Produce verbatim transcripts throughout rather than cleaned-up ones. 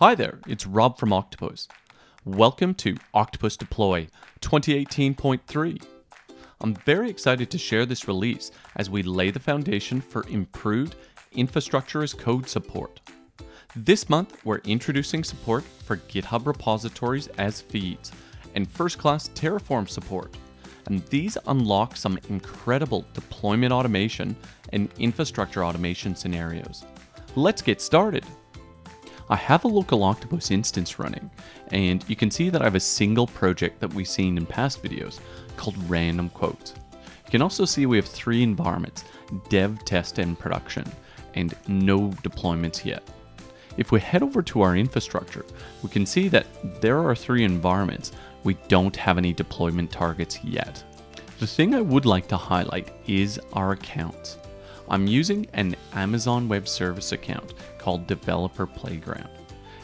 Hi there, it's Rob from Octopus. Welcome to Octopus Deploy twenty eighteen point three. I'm very excited to share this release as we lay the foundation for improved infrastructure as code support. This month, we're introducing support for GitHub repositories as feeds and first-class Terraform support. And these unlock some incredible deployment automation and infrastructure automation scenarios. Let's get started. I have a local Octopus instance running, and you can see that I have a single project that we've seen in past videos called RandomQuotes. You can also see we have three environments, dev, test, and production, and no deployments yet. If we head over to our infrastructure, we can see that there are three environments. We don't have any deployment targets yet. The thing I would like to highlight is our accounts. I'm using an Amazon Web Service account called Developer Playground.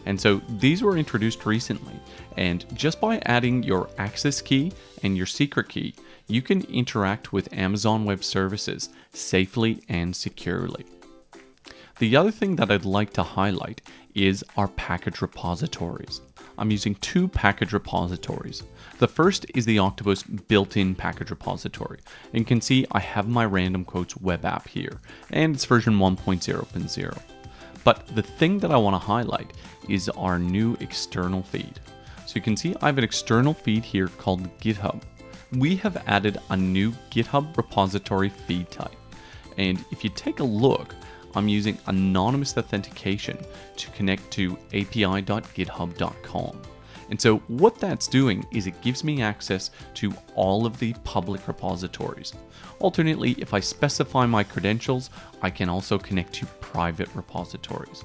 And so these were introduced recently, and just by adding your access key and your secret key, you can interact with Amazon Web Services safely and securely. The other thing that I'd like to highlight is our package repositories. I'm using two package repositories. The first is the Octopus built-in package repository. And you can see I have my RandomQuotes web app here, and it's version one point zero point zero. But the thing that I want to highlight is our new external feed. So you can see I have an external feed here called GitHub. We have added a new GitHub repository feed type. And if you take a look, I'm using anonymous authentication to connect to A P I dot github dot com. And so what that's doing is it gives me access to all of the public repositories. Alternately, if I specify my credentials, I can also connect to private repositories.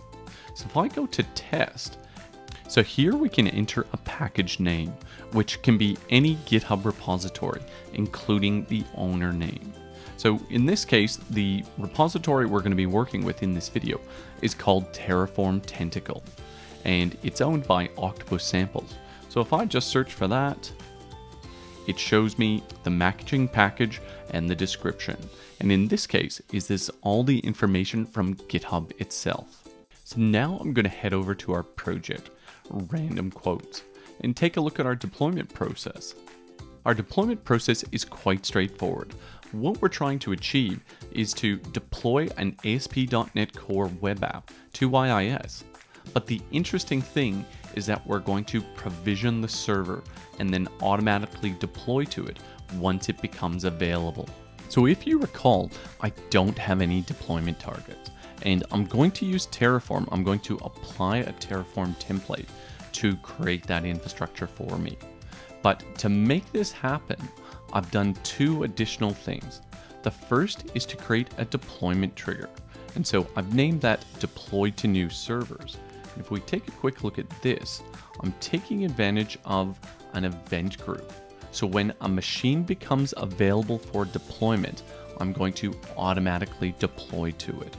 So if I go to test, so here we can enter a package name, which can be any GitHub repository, including the owner name. So in this case, the repository we're going to be working with in this video is called Terraform Tentacle, and it's owned by Octopus Samples. So if I just search for that, it shows me the matching package and the description. And in this case, is this all the information from GitHub itself. So now I'm going to head over to our project, RandomQuotes, and take a look at our deployment process. Our deployment process is quite straightforward. What we're trying to achieve is to deploy an A S P dot net Core web app to Y I S. But the interesting thing is that we're going to provision the server and then automatically deploy to it once it becomes available. So if you recall, I don't have any deployment targets, and I'm going to use Terraform. I'm going to apply a Terraform template to create that infrastructure for me. But to make this happen, I've done two additional things. The first is to create a deployment trigger. And so I've named that deploy to new servers. And if we take a quick look at this, I'm taking advantage of an event group. So when a machine becomes available for deployment, I'm going to automatically deploy to it.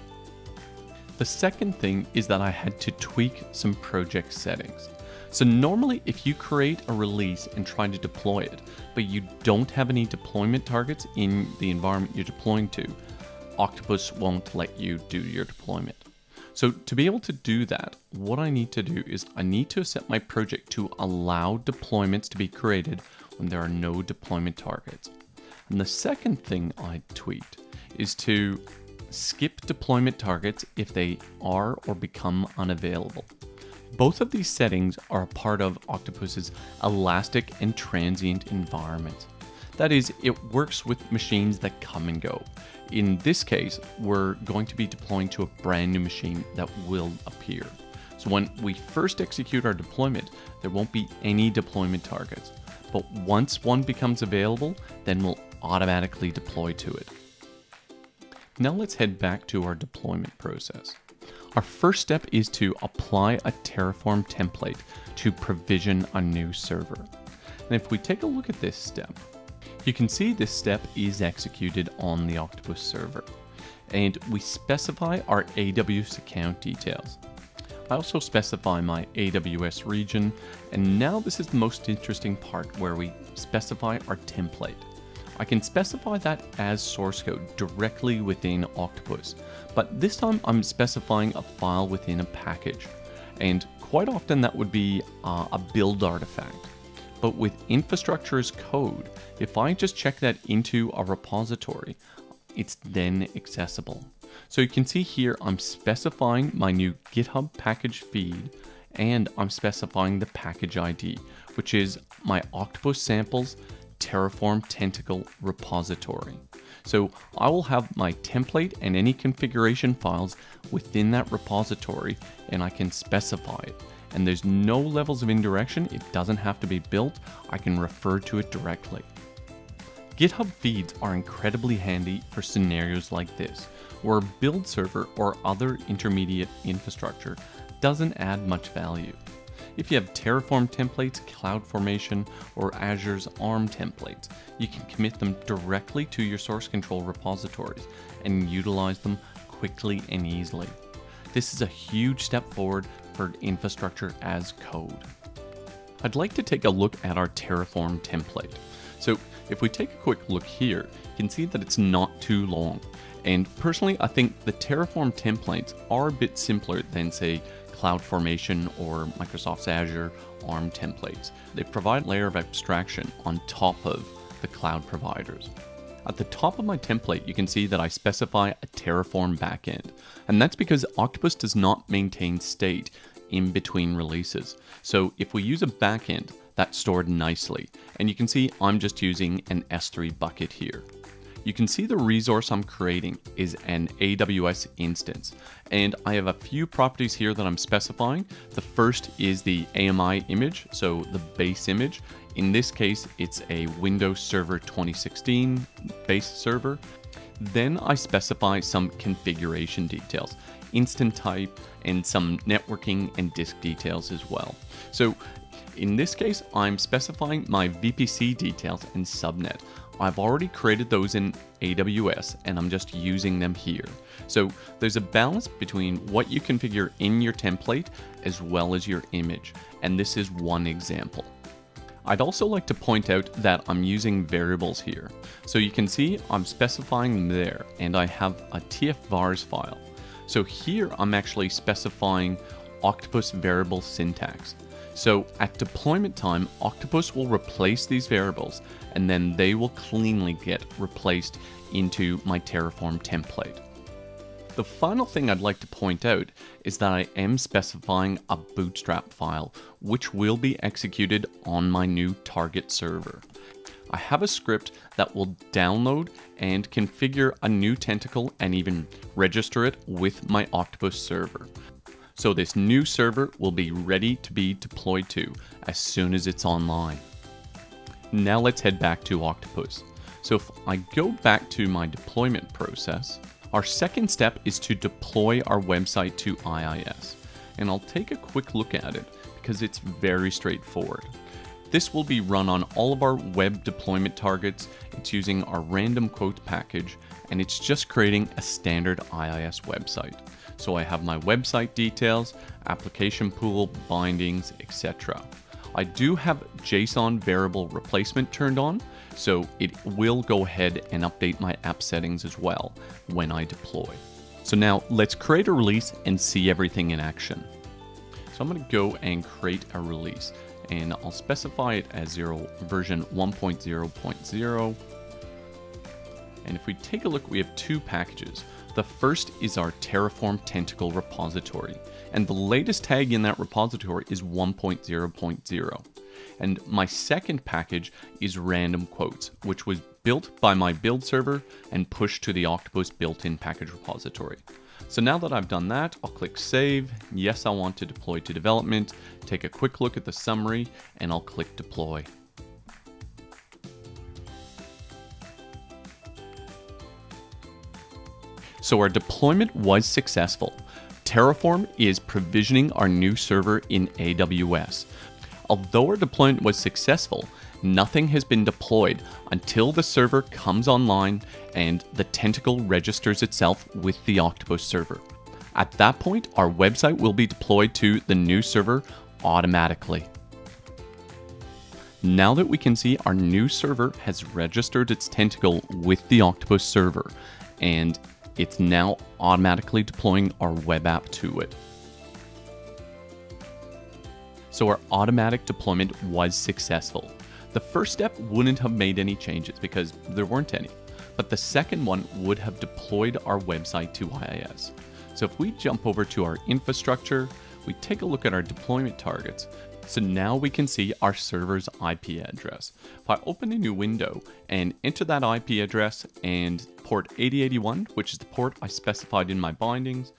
The second thing is that I had to tweak some project settings. So normally if you create a release and try to deploy it, but you don't have any deployment targets in the environment you're deploying to, Octopus won't let you do your deployment. So to be able to do that, what I need to do is I need to set my project to allow deployments to be created when there are no deployment targets. And the second thing I tweaked is to skip deployment targets if they are or become unavailable. Both of these settings are a part of Octopus's elastic and transient environment. That is, it works with machines that come and go. In this case, we're going to be deploying to a brand new machine that will appear. So when we first execute our deployment, there won't be any deployment targets. But once one becomes available, then we'll automatically deploy to it. Now let's head back to our deployment process. Our first step is to apply a Terraform template to provision a new server. And if we take a look at this step, you can see this step is executed on the Octopus server. And we specify our A W S account details. I also specify my A W S region. And now this is the most interesting part where we specify our template. I can specify that as source code directly within Octopus, but this time I'm specifying a file within a package. And quite often that would be uh, a build artifact. But with infrastructure as code, if I just check that into a repository, it's then accessible. So you can see here, I'm specifying my new GitHub package feed, and I'm specifying the package I D, which is my Octopus Samples Terraform Tentacle repository. So I will have my template and any configuration files within that repository, and I can specify it. And there's no levels of indirection. It doesn't have to be built. I can refer to it directly. GitHub feeds are incredibly handy for scenarios like this, where a build server or other intermediate infrastructure doesn't add much value. If you have Terraform templates, CloudFormation, or Azure's ARM templates, you can commit them directly to your source control repositories and utilize them quickly and easily. This is a huge step forward for infrastructure as code. I'd like to take a look at our Terraform template. So if we take a quick look here, you can see that it's not too long. And personally, I think the Terraform templates are a bit simpler than, say, CloudFormation or Microsoft's Azure ARM templates. They provide a layer of abstraction on top of the cloud providers. At the top of my template, you can see that I specify a Terraform backend. And that's because Octopus does not maintain state in between releases. So if we use a backend, that's stored nicely. And you can see I'm just using an S three bucket here. You can see the resource I'm creating is an A W S instance. And I have a few properties here that I'm specifying. The first is the A M I image, so the base image. In this case, it's a Windows Server twenty sixteen base server. Then I specify some configuration details, instance type, and some networking and disk details as well. So in this case, I'm specifying my V P C details and subnet. I've already created those in A W S and I'm just using them here. So there's a balance between what you configure in your template as well as your image. And this is one example. I'd also like to point out that I'm using variables here. So you can see I'm specifying them there and I have a tfvars file. So here I'm actually specifying Octopus variable syntax. So at deployment time, Octopus will replace these variables and then they will cleanly get replaced into my Terraform template. The final thing I'd like to point out is that I am specifying a bootstrap file, which will be executed on my new target server. I have a script that will download and configure a new tentacle and even register it with my Octopus server. So this new server will be ready to be deployed to as soon as it's online. Now let's head back to Octopus. So if I go back to my deployment process, our second step is to deploy our website to I I S. And I'll take a quick look at it because it's very straightforward. This will be run on all of our web deployment targets. It's using our RandomQuotes package, and it's just creating a standard I I S website. So I have my website details, application pool, bindings, et cetera. I do have JSON variable replacement turned on, so it will go ahead and update my app settings as well when I deploy. So now let's create a release and see everything in action. So I'm gonna go and create a release. And I'll specify it as zero version one point zero point zero. And if we take a look, we have two packages. The first is our Terraform Tentacle repository. And the latest tag in that repository is one point zero point zero. And my second package is RandomQuotes, which was built by my build server and pushed to the Octopus built-in package repository. So now that I've done that, I'll click save. Yes, I want to deploy to development. Take a quick look at the summary and I'll click deploy. So our deployment was successful. Terraform is provisioning our new server in A W S. Although our deployment was successful, nothing has been deployed until the server comes online and the tentacle registers itself with the Octopus server. At that point, our website will be deployed to the new server automatically. Now that we can see our new server has registered its tentacle with the Octopus server, and it's now automatically deploying our web app to it. so our automatic deployment was successful. The first step wouldn't have made any changes because there weren't any, but the second one would have deployed our website to I I S. So if we jump over to our infrastructure, we take a look at our deployment targets. So now we can see our server's I P address. If I open a new window and enter that I P address and port eighty eighty-one, which is the port I specified in my bindings,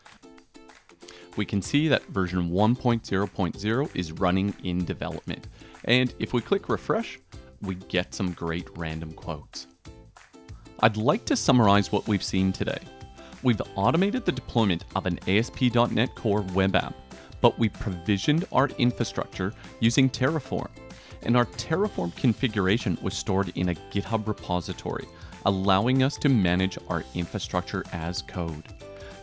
we can see that version one point zero point zero is running in development. And if we click refresh, we get some great random quotes. I'd like to summarize what we've seen today. We've automated the deployment of an A S P dot net Core web app, but we provisioned our infrastructure using Terraform. And our Terraform configuration was stored in a GitHub repository, allowing us to manage our infrastructure as code.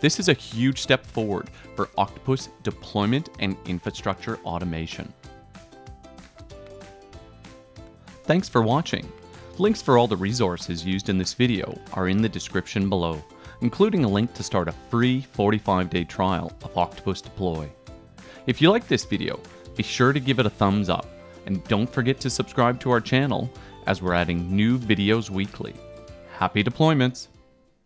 This is a huge step forward for Octopus deployment and infrastructure automation. Thanks for watching. Links for all the resources used in this video are in the description below, including a link to start a free forty-five day trial of Octopus Deploy. If you like this video, be sure to give it a thumbs up, and don't forget to subscribe to our channel as we're adding new videos weekly. Happy deployments!